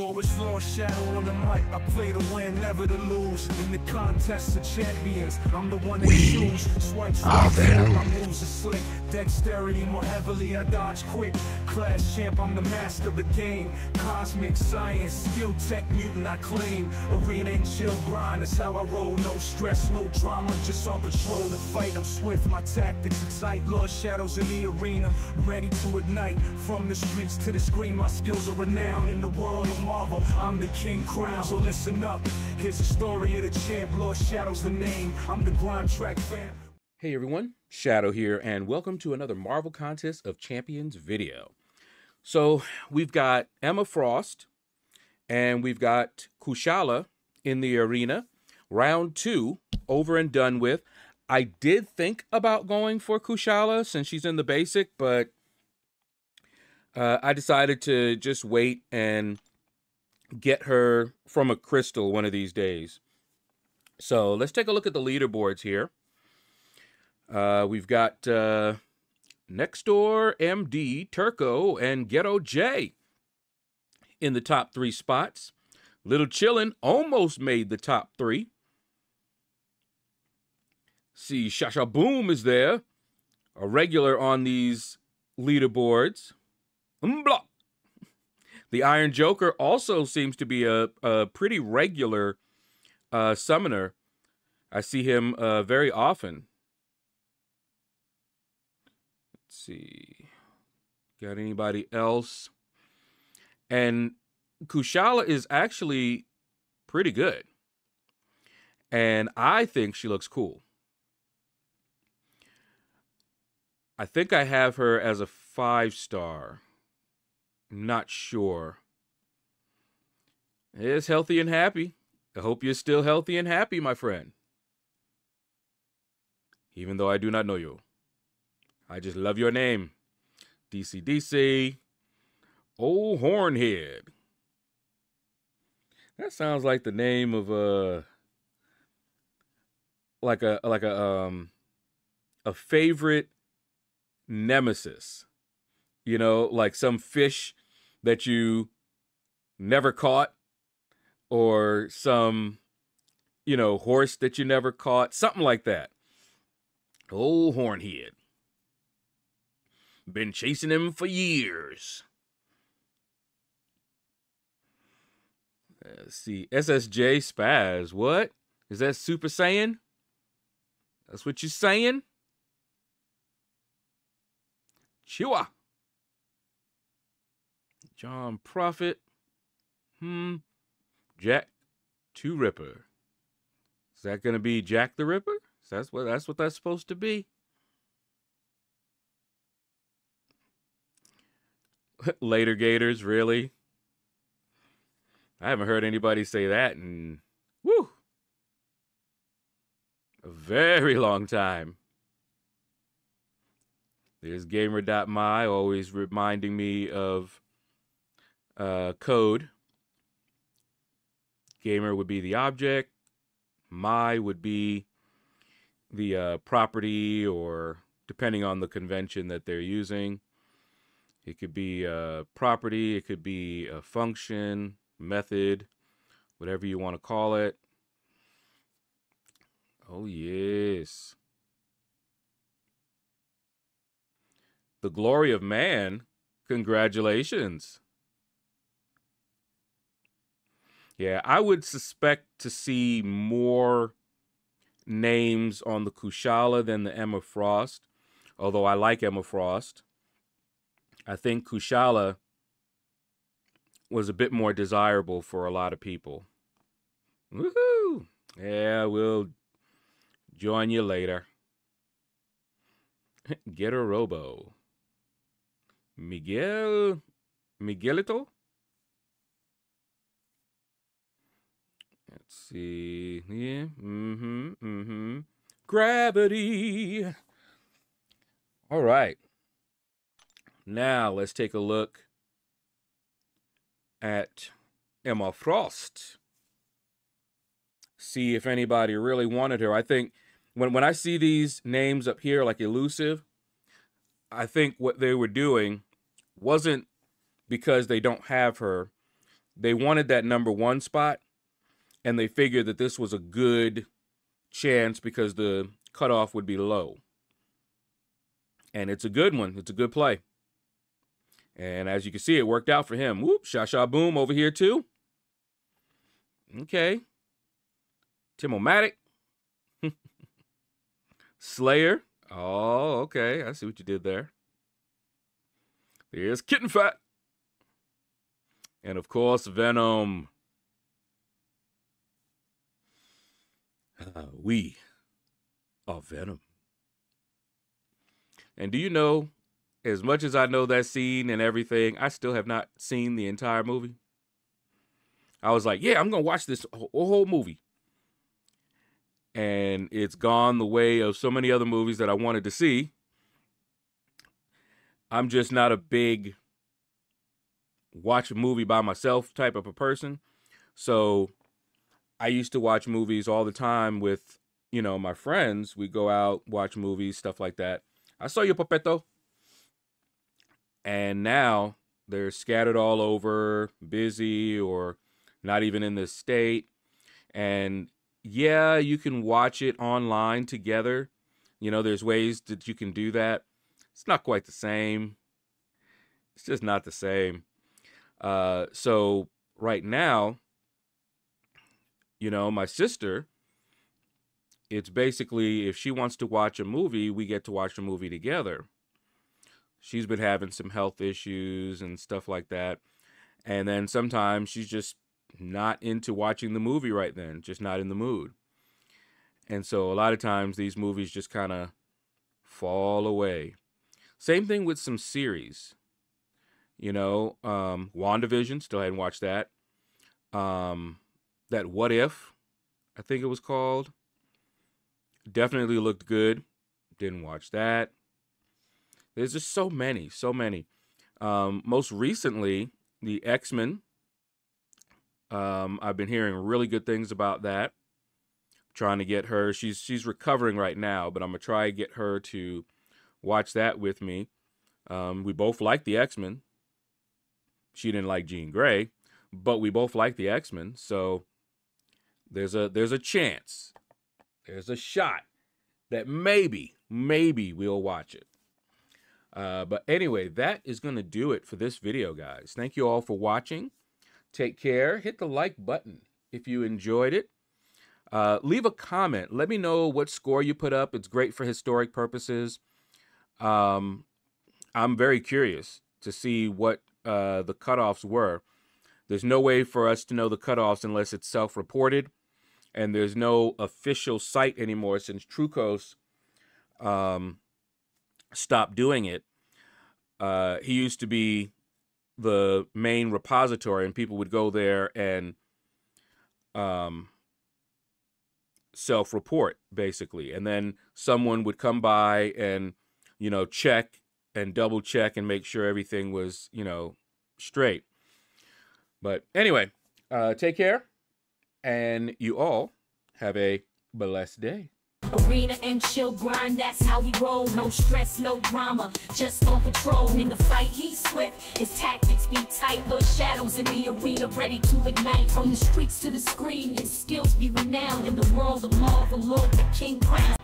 go. It's Lord Shaedow on the mic. I play to win, never to lose. In the contest of champions, I'm the one that choose. Swipes are them. My moves are slick. Dexterity more heavily, I dodge quick. Class champ, I'm the master of the game. Cosmic science, skill tech, mutant I claim. Arena and chill grind, that's how I roll. No stress, no drama, just on patrol to fight. I'm swift, my tactics excite. Lord Shaedows in the arena, ready to ignite. From the streets to the screen, my skills are renowned. In the world of Marvel, I'm the king crown. So listen up, here's the story of the champ. Lord Shaedows the name, I'm the grind track fan. Hey everyone, Shaedow here, and welcome to another Marvel Contest of Champions video. So we've got Emma Frost, and we've got Kushala in the arena. Round 2, over and done with. I did think about going for Kushala since she's in the basic, but I decided to just wait and get her from a crystal one of these days. So let's take a look at the leaderboards here. We've got Next Door, MD, Turco, and Ghetto J in the top 3 spots. Little Chillin' almost made the top 3. See, Shasha Boom is there, a regular on these leaderboards. Mblah. The Iron Joker also seems to be a pretty regular summoner. I see him very often. Let's see. Got anybody else? And Kushala is actually pretty good. And I think she looks cool. I think I have her as a 5-star. Not sure. It's healthy and happy. I hope you're still healthy and happy, my friend. Even though I do not know you. I just love your name. DCDC. Old Hornhead. That sounds like the name of a favorite nemesis. You know, like some fish that you never caught, or some, you know, horse that you never caught, something like that. Old Hornhead. Been chasing him for years. Let's see. SSJ Spaz. What? Is that Super Saiyan? That's what you're saying? Chihuahua. John Prophet. Jack Two Ripper. Is that gonna be Jack the Ripper? That's what that's supposed to be. Later Gators, really? I haven't heard anybody say that in a very long time. There's gamer.my always reminding me of code. Gamer would be the object. My would be the property, or depending on the convention that they're using. It could be a property, it could be a function, method, whatever you want to call it. Oh, yes. The glory of man. Congratulations. Yeah, I would suspect to see more names on the Kushala than the Emma Frost, although I like Emma Frost. I think Kushala was a bit more desirable for a lot of people. Woohoo! Yeah, we'll join you later. Get a Robo. Miguel. Miguelito? Let's see. Yeah. Gravity. All right. Now, let's take a look at Emma Frost. See if anybody really wanted her. I think when I see these names up here, like Elusive, I think what they were doing wasn't because they don't have her. They wanted that #1 spot, and they figured that this was a good chance because the cutoff would be low. And it's a good one. It's a good play. And as you can see, it worked out for him. Whoop, Shasha Boom over here too. Okay. Tim-O-Matic. Slayer. Oh, okay. I see what you did there. There's Kitten Fat. And, of course, Venom. We are Venom. And do you know, as much as I know that scene and everything, I still have not seen the entire movie. I was like, yeah, I'm going to watch this whole movie. And it's gone the way of so many other movies that I wanted to see. I'm just not a big watch a movie by myself type of a person. So I used to watch movies all the time with, you know, my friends. We go out, watch movies, stuff like that. I saw you, Papetto. And now they're scattered all over, busy or not even in this state. And yeah, you can watch it online together. You know, there's ways that you can do that. It's not quite the same. It's just not the same. So right now, you know, my sister, it's basically if she wants to watch a movie, we get to watch a movie together. She's been having some health issues and stuff like that. And then sometimes she's just not into watching the movie right then, just not in the mood. And so a lot of times these movies just kind of fall away. Same thing with some series. You know, WandaVision, still hadn't watched that. That What If, I think it was called. Definitely looked good. Didn't watch that. There's just so many, so many. Most recently, the X-Men. I've been hearing really good things about that. I'm trying to get her. She's recovering right now, but I'm going to try to get her to watch that with me. We both like the X-Men. She didn't like Jean Grey, but we both like the X-Men, so there's a chance. There's a shot that maybe we'll watch it. But anyway, that is going to do it for this video, guys. Thank you all for watching. Take care. Hit the like button if you enjoyed it. Leave a comment. Let me know what score you put up. It's great for historic purposes. I'm very curious to see what the cutoffs were. There's no way for us to know the cutoffs unless it's self-reported, and there's no official site anymore since Trucos stopped doing it. He used to be the main repository, and people would go there and self-report, basically. And then someone would come by and, you know, check and double check and make sure everything was, you know, straight. But anyway, take care, and you all have a blessed day. Arena and chill grind, that's how we roll. No stress, no drama, just on patrol. In the fight, he's swift, his tactics be tight. Lord Shaadow's in the arena, ready to ignite. From the streets to the screen, his skills be renowned. In the world of Marvel, Lord the King Crown.